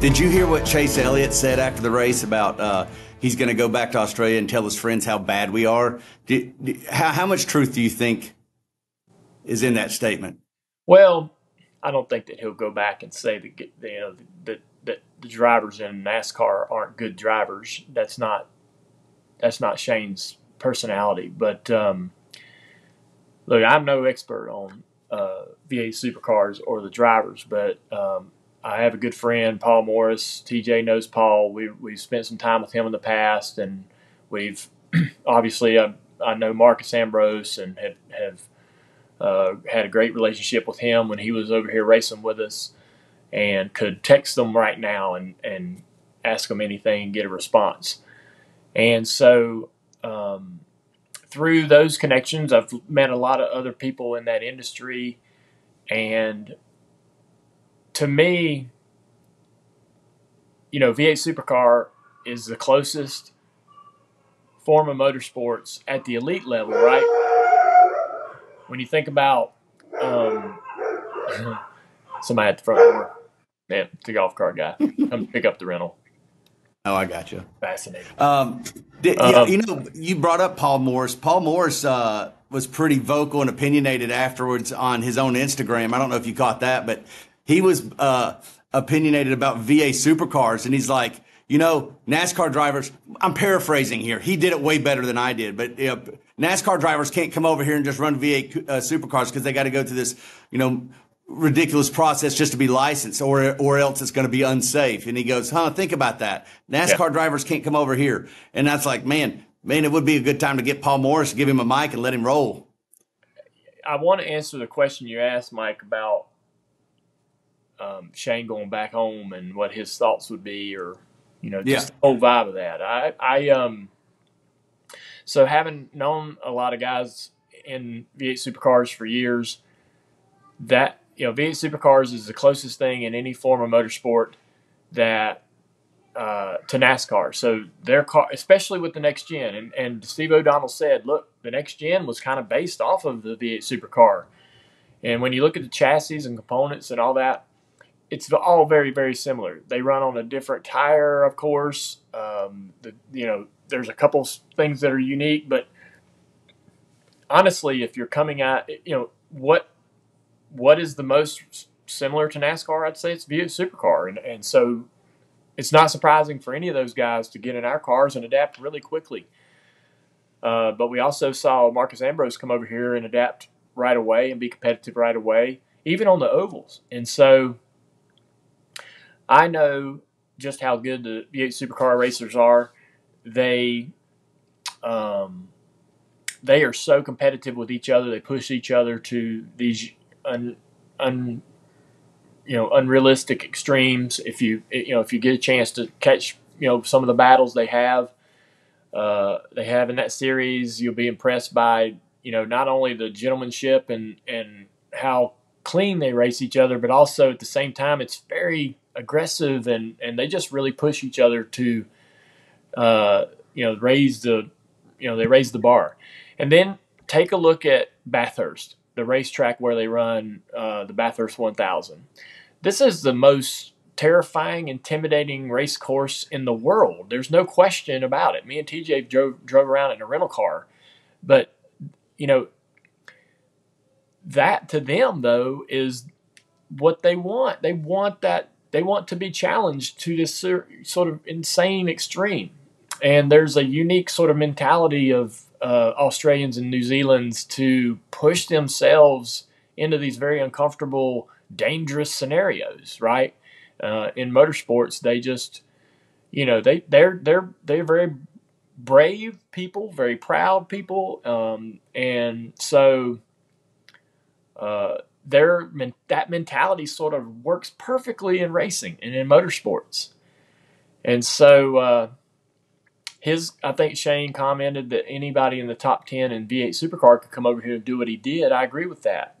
Did you hear what Chase Elliott said after the race about he's going to go back to Australia and tell his friends how bad we are? How much truth do you think is in that statement? Well, I don't think that he'll go back and say that, you know, that the drivers in NASCAR aren't good drivers. That's not Shane's personality. But look, I'm no expert on V8 supercars or the drivers, but I have a good friend, Paul Morris. TJ knows Paul. We've spent some time with him in the past, and we've obviously I know Marcus Ambrose and have had a great relationship with him when he was over here racing with us, and could text them right now and ask them anything and get a response. And so through those connections, I've met a lot of other people in that industry, and to me, you know, V8 Supercar is the closest form of motorsports at the elite level, right? When you think about somebody at the front door, man, the golf cart guy, come pick up the rental. Oh, I got you. Fascinating. You know, you brought up Paul Morris. Paul Morris was pretty vocal and opinionated afterwards on his own Instagram. I don't know if you caught that, but he was opinionated about V8 supercars, and he's like, you know, NASCAR drivers, I'm paraphrasing here. He did it way better than I did, but you know, NASCAR drivers can't come over here and just run V8 supercars because they got to go through this, you know, ridiculous process just to be licensed, or else it's going to be unsafe. And he goes, huh, think about that. NASCAR drivers can't come over here. And that's like, man, it would be a good time to get Paul Morris, give him a mic and let him roll. I want to answer the question you asked, Mike, about Shane going back home and what his thoughts would be, or, you know, just the whole vibe of that. So having known a lot of guys in V8 Supercars for years, that, you know, V8 Supercars is the closest thing in any form of motorsport that, to NASCAR. So their car, especially with the next gen, and Steve O'Donnell said, look, the next gen was kind of based off of the V8 Supercar. And when you look at the chassis and components and all that, it's all very, very similar. They run on a different tire, of course. You know, there's a couple things that are unique, but honestly, if you're coming at, you know, what is the most similar to NASCAR? I'd say it's V8 Supercar, and so it's not surprising for any of those guys to get in our cars and adapt really quickly. But we also saw Marcus Ambrose come over here and adapt right away and be competitive right away, even on the ovals. And so I know just how good the V8 Supercar racers are. They are so competitive with each other. They push each other to these unrealistic extremes. If you get a chance to catch, you know, some of the battles they have in that series, you'll be impressed by, you know, not only the gentlemanship and how clean they race each other, but also at the same time it's very aggressive, and they just really push each other to, they raise the bar. And then take a look at Bathurst, the racetrack where they run the Bathurst 1000. This is the most terrifying, intimidating race course in the world. There's no question about it. Me and TJ drove around in a rental car, but you know, that to them though is what they want. They want that. They want to be challenged to this sort of insane extreme. And there's a unique sort of mentality of Australians and New Zealanders to push themselves into these very uncomfortable, dangerous scenarios, right? In motorsports, they just, you know, they're very brave people, very proud people, and so that mentality sort of works perfectly in racing and in motorsports. And so I think Shane commented that anybody in the top 10 in V8 Supercar could come over here and do what he did. I agree with that.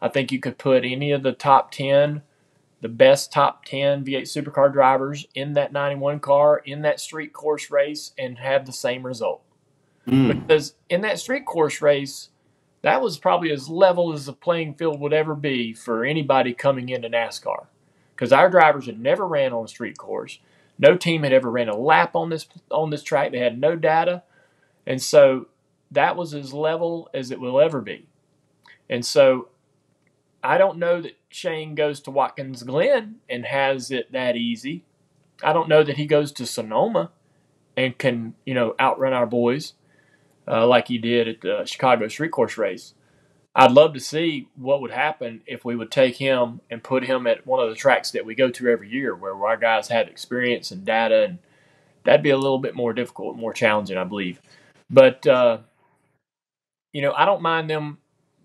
I think you could put any of the top 10, the best top 10 V8 Supercar drivers in that 91 car, in that street course race, and have the same result. Because in that street course race, that was probably as level as the playing field would ever be for anybody coming into NASCAR. because our drivers had never ran on a street course. No team had ever ran a lap on this track. They had no data. And so that was as level as it will ever be. And so I don't know that Shane goes to Watkins Glen and has it that easy. I don't know that he goes to Sonoma and can, you know, outrun our boys like he did at the Chicago street course race. I'd love to see what would happen if we would take him and put him at one of the tracks that we go to every year where our guys have experience and data, and that'd be a little bit more difficult and more challenging, I believe. But, you know, I don't mind them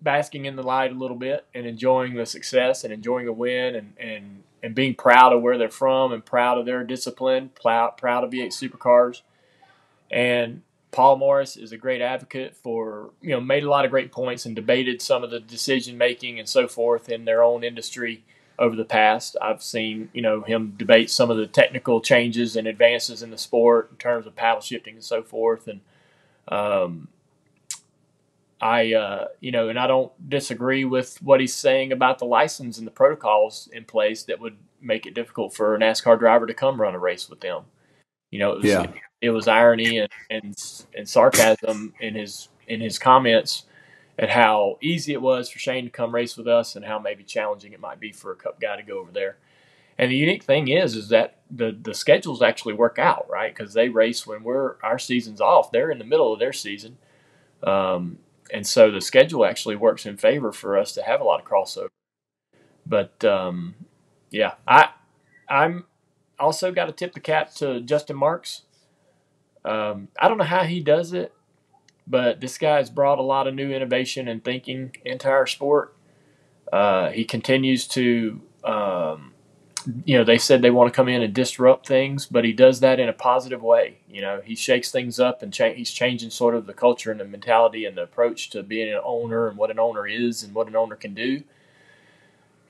basking in the light a little bit and enjoying the success and enjoying a win and being proud of where they're from and proud of their discipline, proud of V8 Supercars. And Paul Morris is a great advocate for, you know, made a lot of great points and debated some of the decision making and so forth in their own industry over the past. I've seen, you know, him debate some of the technical changes and advances in the sport in terms of paddle shifting and so forth. And you know, and I don't disagree with what he's saying about the license and the protocols in place that would make it difficult for a NASCAR driver to come run a race with them. You know, it was irony and sarcasm in his comments at how easy it was for Shane to come race with us and how maybe challenging it might be for a Cup guy to go over there. And the unique thing is that the schedules actually work out, right? Because they race when our season's off. They're in the middle of their season. And so the schedule actually works in favor for us to have a lot of crossover. But, yeah, I'm also got to tip the cap to Justin Marks. I don't know how he does it, but this guy's brought a lot of new innovation and thinking into our sport. He continues to, you know, they said they want to come in and disrupt things, but he does that in a positive way. You know, he shakes things up and he's changing sort of the culture and the mentality and the approach to being an owner and what an owner is and what an owner can do.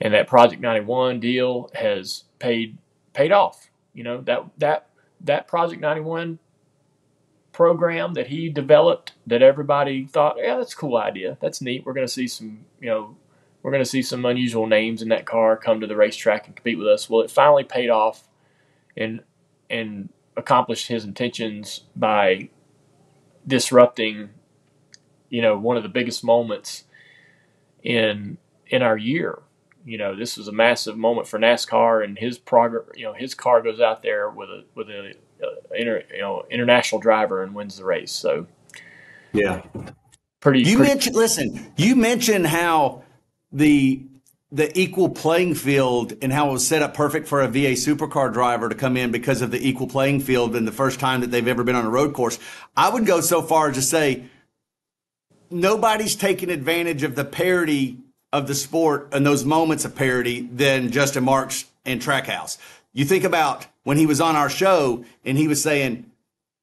And that Project 91 deal has paid off. You know, that Project 91 program that he developed that everybody thought, yeah, that's a cool idea. That's neat. We're going to see some, you know, we're going to see some unusual names in that car come to the racetrack and compete with us. Well, it finally paid off and accomplished his intentions by disrupting, you know, one of the biggest moments in our year. You know, this was a massive moment for NASCAR, and his progress, you know, his car goes out there with an international driver and wins the race. So, yeah, you mentioned how the equal playing field and how it was set up perfect for a V8 Supercar driver to come in because of the equal playing field and the first time that they've ever been on a road course. I would go so far as to say nobody's taking advantage of the parity of the sport and those moments of parity than Justin Marks and Trackhouse. You think about when he was on our show and he was saying,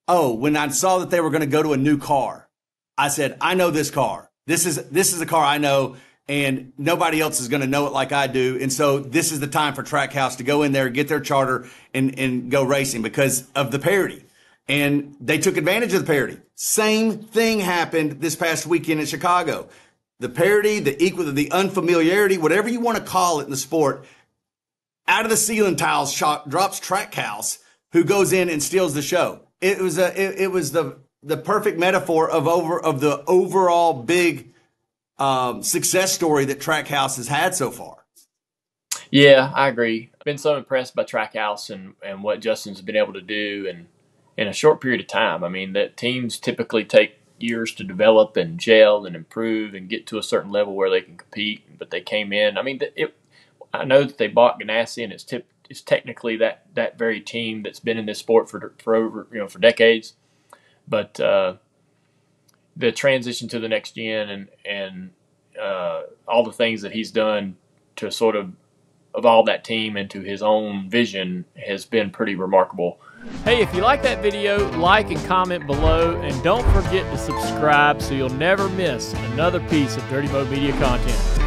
oh, when I saw that they were going to go to a new car, I said, I know this car. This is a car I know. And nobody else is going to know it like I do. And so this is the time for Trackhouse to go in there, get their charter, and go racing because of the parity. And they took advantage of the parity. Same thing happened this past weekend in Chicago. The parity, the equal, the unfamiliarity, whatever you want to call it in the sport, out of the ceiling tiles drops Trackhouse, who goes in and steals the show. It was the perfect metaphor of the overall big success story that Trackhouse has had so far. Yeah, I agree. I've been so impressed by Trackhouse and what Justin's been able to do in a short period of time. I mean, that teams typically take years to develop and gel and improve and get to a certain level where they can compete, but they came in. I mean, I know that they bought Ganassi, and it's technically that very team that's been in this sport for decades, but the transition to the next gen and all the things that he's done to sort of evolve that team into his own vision has been pretty remarkable. Hey, if you like that video, like and comment below, and don't forget to subscribe so you'll never miss another piece of Dirty Mo Media content.